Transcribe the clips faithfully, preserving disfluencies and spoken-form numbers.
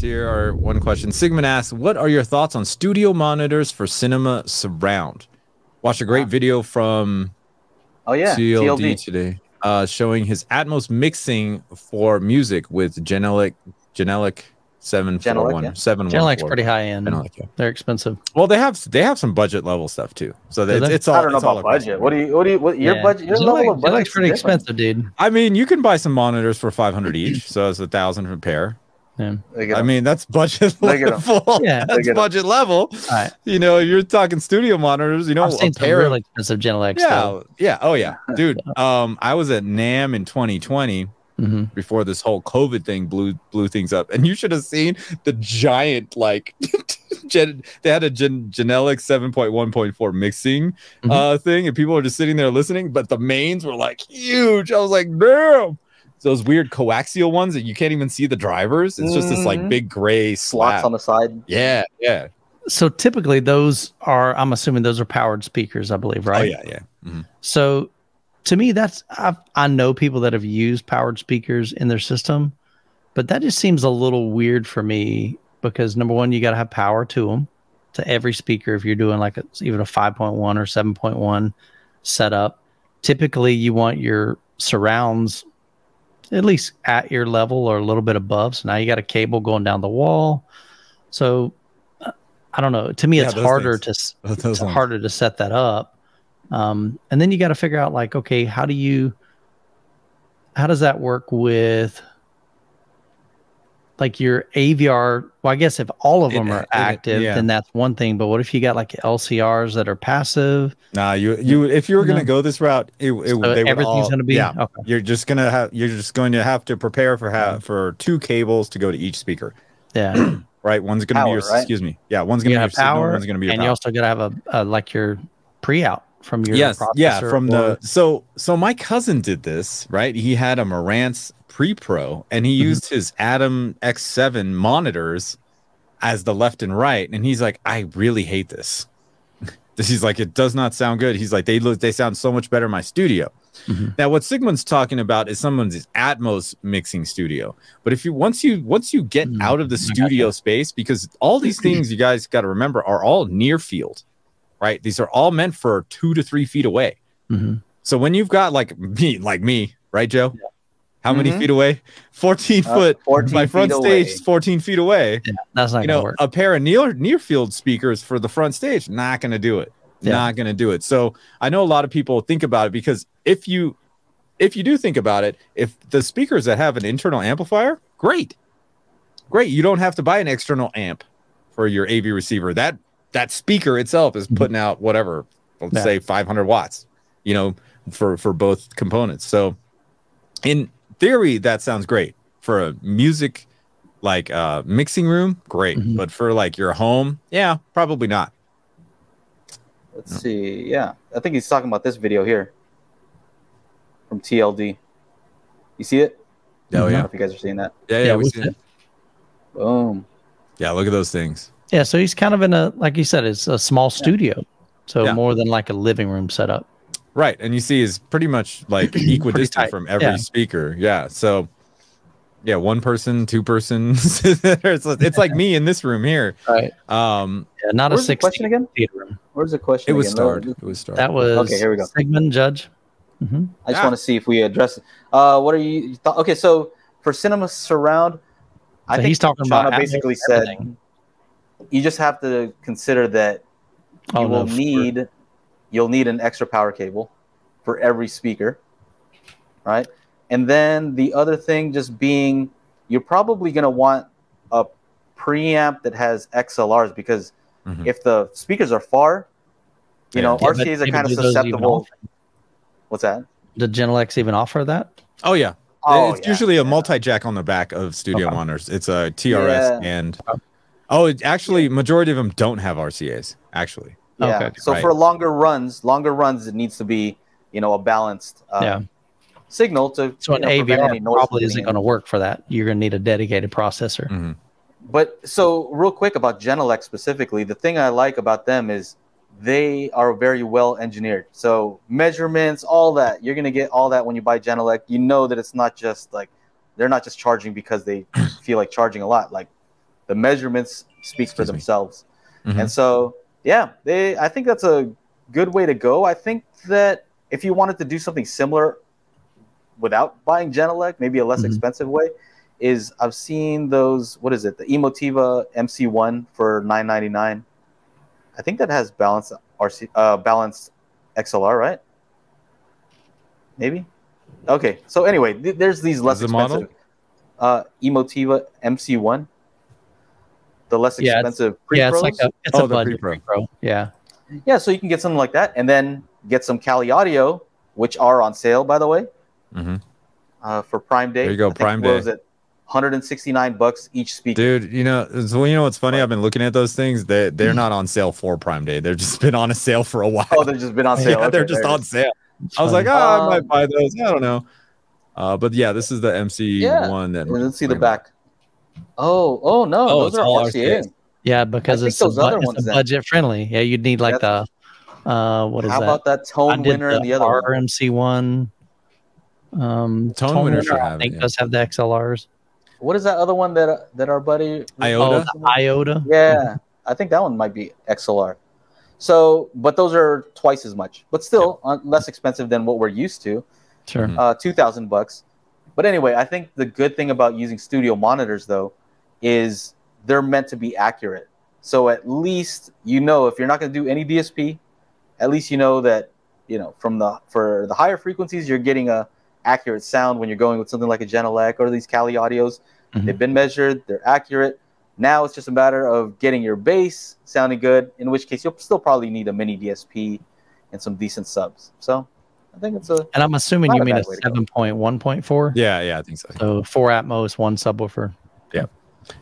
here are one question. Sigmund asks, what are your thoughts on studio monitors for cinema surround? Watch a great wow. video from oh, yeah. C L D, C L D today uh, showing his Atmos mixing for music with Genelec Genelec seven forty-one. Yeah. Genelec's pretty high end. Genelec, yeah. They're expensive. Well, they have they have some budget level stuff too. So they, it's, it's all. I don't know about budget. What do you what do you what your yeah. budget? Your Genelec, level of budget's pretty expensive, dude. I mean, you can buy some monitors for five hundred each, so it's a thousand per pair. Yeah. I mean, that's budget level. Yeah. That's budget level. Right. You know, you're talking studio monitors. You know, I've seen a pair really expensive Genelec. Yeah, though. yeah, oh yeah, dude. um, I was at NAMM in twenty twenty mm-hmm. before this whole COVID thing blew blew things up, and you should have seen the giant like. Gen they had a Gen Genelec seven point one point four mixing mm-hmm. uh thing, and people were just sitting there listening, but the mains were like huge. I was like, damn. Those weird coaxial ones that you can't even see the drivers. It's just this like big gray slab. Slots on the side. Yeah, yeah. So typically those are, I'm assuming those are powered speakers, I believe, right? Oh, yeah, yeah. Mm-hmm. So to me, that's, I've, I know people that have used powered speakers in their system, but that just seems a little weird for me because number one, you got to have power to them, to every speaker if you're doing like a, even a five point one or seven point one setup. Typically you want your surrounds at least at your level or a little bit above. So now you got a cable going down the wall. So uh, I don't know. To me, yeah, it's harder things. to it's things. harder to set that up. Um, and then you got to figure out like, okay, how do you, how does that work with like your A V R? Well, I guess if all of them it, are it, active, it, yeah. then that's one thing. But what if you got like L C Rs that are passive? Nah, you you if you were gonna no. go this route, it, it so they everything's all, gonna be yeah. okay. You're just gonna have you're just going to have to prepare for have for two cables to go to each speaker. Yeah, right. One's gonna power, be your right? excuse me. Yeah, one's gonna you be your power. Signal, one's gonna be your and power. You also gotta have a, a like your pre out from your yes processor yeah from the so so my cousin did this right. He had a Marantz Pre-Pro, and he used his Adam X seven monitors as the left and right, and he's like, I really hate this. He's like, it does not sound good. He's like, they look, they sound so much better in my studio. Mm-hmm. Now, what Sigmund's talking about is someone's Atmos mixing studio. But if you once you once you get mm-hmm. out of the studio space, because all these things you guys got to remember are all near field, right? These are all meant for two to three feet away. Mm-hmm. So when you've got like me, like me, right, Joe? Yeah. How many mm-hmm. feet away? fourteen uh, foot. fourteen my front stage away. fourteen feet away. Yeah, that's not you know, work. A pair of near, near field speakers for the front stage, not going to do it. Yeah. Not going to do it. So I know a lot of people think about it because if you, if you do think about it, if the speakers that have an internal amplifier, great. Great. You don't have to buy an external amp for your A V receiver. That, that speaker itself is putting out whatever, let's yeah. say five hundred watts, you know, for, for both components. So in theory, that sounds great for a music like uh mixing room, great, mm-hmm. but for like your home, yeah, probably not. Let's no. see. Yeah, I think he's talking about this video here from T L D. You see it? Oh, yeah. I don't know if you guys are seeing that. Yeah, yeah, yeah we see it. it. Boom. Yeah, look at those things. Yeah, so he's kind of in a, like you said, it's a small studio, yeah. so yeah. more than like a living room setup. Right, and you see is pretty much like equidistant from every yeah. speaker. Yeah, so yeah, one person, two person. it's, it's like me in this room here. Right. Um, yeah, not a six. Question again? Room. Where's the question? It was starred. It was starred. That was okay. Here we go. Sigmund Judge. Mm-hmm. I just ah. want to see if we address. Uh, what are you? Okay, so for cinema surround, so I think he's talking Shana about basically said everything. You just have to consider that you oh, will no, need. For, You'll need an extra power cable for every speaker, right? And then the other thing just being, you're probably going to want a preamp that has X L Rs because mm-hmm. if the speakers are far, you yeah, know, R C As are kind of susceptible. What's that? Did Genelec even offer that? Oh, yeah. Oh, it's yeah, usually a yeah. multi-jack on the back of studio okay. monitors. It's a T R S yeah. and... Oh, it actually, majority of them don't have R C As, actually. Yeah. Okay. So right. for longer runs, longer runs, it needs to be, you know, a balanced um, yeah. signal to. So an A V R probably isn't going to work for that. You're going to need a dedicated processor. Mm-hmm. But so real quick about Genelec specifically, the thing I like about them is they are very well engineered. So measurements, all that, you're going to get all that when you buy Genelec. You know that it's not just like they're not just charging because they feel like charging a lot. Like the measurements speak Excuse for themselves. Mm-hmm. And so, yeah, they, I think that's a good way to go. I think that if you wanted to do something similar without buying Genelec, maybe a less mm-hmm. expensive way, is I've seen those, what is it, the Emotiva M C one for nine ninety-nine. I think that has balanced R C, uh, balanced X L R, right? Maybe. Okay. So anyway, th there's these less the expensive uh, Emotiva M C one. The less yeah, expensive pre-pros. Yeah, it's like a, it's oh, a budget pre-pro. Yeah. Yeah, so you can get something like that, and then get some Kali Audio, which are on sale, by the way, mm-hmm. uh, for Prime Day. There you go, I Prime Day. At one hundred sixty-nine bucks each speaker. Dude, you know, so you know what's funny? I've been looking at those things. They they're not on sale for Prime Day. They've just been on a sale for a while. Oh, they've just been on sale. Yeah, okay, they're just on sale. I was like, oh, um, I might buy those. I don't know. Uh, but yeah, this is the M C yeah. one that. Let's see the back. About. Oh, oh no, oh, those are all R C A. R C A. Yeah, because it's, those other ones, it's budget friendly. Yeah, you'd need like that's, the uh, what is how that? How about that Tone Winner and the other R M C one? Um, Tone, Tone Winner, I think, yeah. does have the X L Rs. What is that other one that that our buddy Iota? Oh, Iota. Yeah, I think that one might be X L R. So, but those are twice as much, but still yeah. less expensive than what we're used to. Sure, uh, two thousand bucks. But anyway, I think the good thing about using studio monitors, though, is they're meant to be accurate. So at least, you know, if you're not going to do any D S P, at least you know that, you know, from the for the higher frequencies, you're getting a accurate sound when you're going with something like a Genelec or these Kali Audios. Mm-hmm. They've been measured. They're accurate. Now it's just a matter of getting your bass sounding good, in which case you'll still probably need a mini D S P and some decent subs. So I think it's a... And I'm assuming you mean a seven point one point four? Yeah, yeah, I think so. So four Atmos, one subwoofer. Yeah.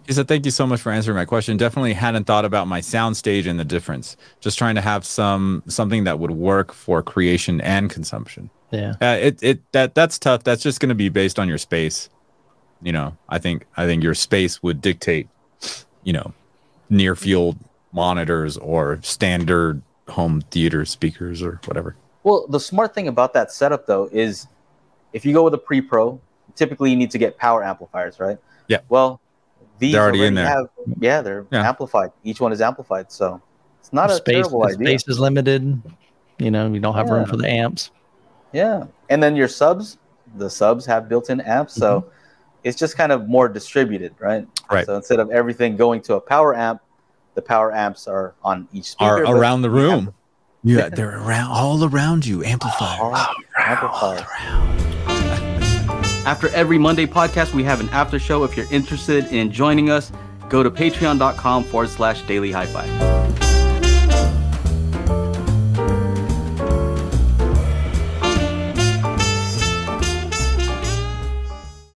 He said, thank you so much for answering my question. Definitely hadn't thought about my sound stage and the difference. Just trying to have some something that would work for creation and consumption. Yeah. Uh, it it that that's tough. That's just going to be based on your space. You know, I think I think your space would dictate, you know, near field monitors or standard home theater speakers or whatever. Well, the smart thing about that setup, though, is if you go with a pre-pro, typically you need to get power amplifiers, right? Yeah. Well, these they're already, already in there. Have, yeah, they're yeah. amplified. Each one is amplified, so it's not the a space, terrible the idea. Space is limited. You know, you don't have yeah. room for the amps. Yeah, and then your subs, the subs have built-in amps, mm-hmm. so it's just kind of more distributed, right? Right. So instead of everything going to a power amp, the power amps are on each speaker. Are around the room. Amp yeah, they're around, all around you. Amplifier. All around, all around. All around. After every Monday podcast, we have an after show. If you're interested in joining us, go to patreon dot com forward slash daily hi fi.